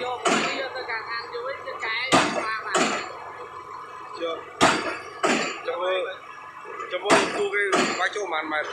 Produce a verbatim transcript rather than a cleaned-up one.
vô bây giờ tôi càng ăn vô cái cái hoa mà chưa cho vô cho vô tu cái quái chỗ màn mày.